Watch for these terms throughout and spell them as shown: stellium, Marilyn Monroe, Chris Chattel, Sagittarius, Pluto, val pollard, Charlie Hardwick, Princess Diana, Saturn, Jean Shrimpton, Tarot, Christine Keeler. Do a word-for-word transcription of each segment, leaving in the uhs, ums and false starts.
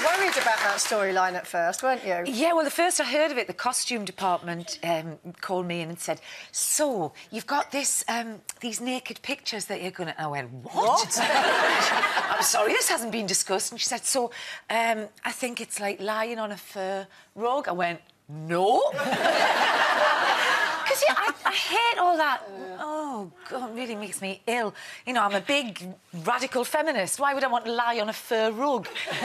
bit worried about that storyline at first, weren't you? Yeah, well, the first I heard of it, the costume department um, called me in and said, so, you've got this, um, these naked pictures that you're going to... I went, what? what? I'm sorry, this hasn't been discussed. And she said, so, um, I think it's like lying on a fur rug. I went, no. Because yeah, I, I hate all that. Oh, God, it really makes me ill. You know, I'm a big, radical feminist. Why would I want to lie on a fur rug? So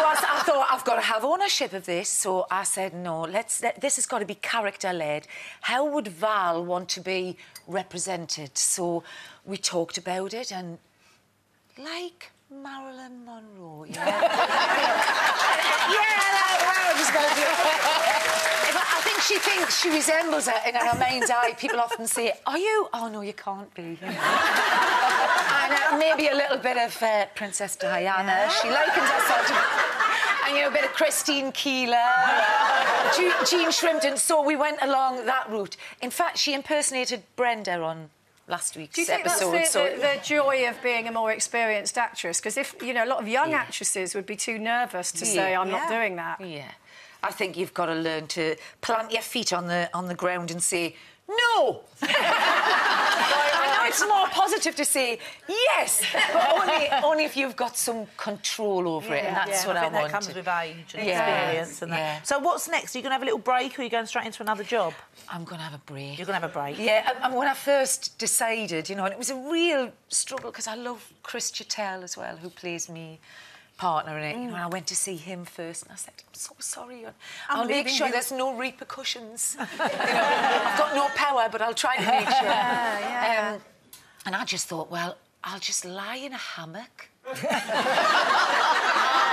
I, I thought, I've got to have ownership of this. So I said, no, let's. Let, this has got to be character-led. How would Val want to be represented? So we talked about it and... like Marilyn Monroe, yeah. Yeah, that was good. She thinks she resembles her, and in her mind's eye, people often say, are you? Oh, no, you can't be. And uh, maybe a little bit of uh, Princess Diana. Yeah. She likens herself to... And, you know, a bit of Christine Keeler. Yeah. Jean Shrimpton. So we went along that route. In fact, she impersonated Brenda on... last week's episode. Do you think that's the, so... the, the joy of being a more experienced actress? Because if, you know, a lot of young yeah. actresses would be too nervous to yeah. say, I'm yeah. not doing that. Yeah. I think you've got to learn to plant your feet on the on the ground and say, no! I know it's more positive to say, yes! But only, only if you've got some control over it, yeah. and that's yeah. what I, I think I want. That comes with age and yeah. experience and that. Yeah. So what's next? Are you going to have a little break, or are you going straight into another job? I'm going to have a break. You're going to have a break? Yeah, and when I first decided, you know, and it was a real struggle, because I love Chris Chattel as well, who plays me. Partner in it, you know, and I went to see him first, and I said, I'm so sorry, I'll make sure you. There's no repercussions. You know, I've got no power, but I'll try to make sure. Yeah, yeah. Um, and I just thought, well, I'll just lie in a hammock. And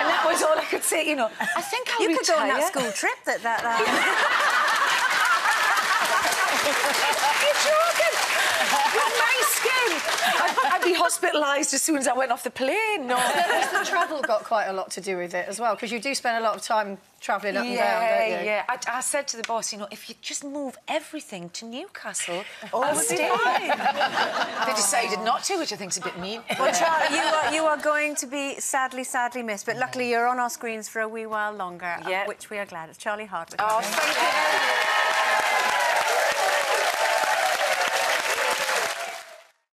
that was all I could say, you know. I think I'll You retire. Could go on that school trip that... that, that. You're joking! With my skin! I'd, I'd be hospitalised as soon as I went off the plane. No, the travel got quite a lot to do with it as well, because you do spend a lot of time travelling up yeah, and down, don't you? Yeah, I, I said to the boss, you know, if you just move everything to Newcastle, oh, I'll stay. They decided not to, which I think's a bit mean. Well, Charlie, you are, you are going to be sadly, sadly missed, but luckily you're on our screens for a wee while longer, yep. which we are glad. It's Charlie Hardwick. Oh, thank you.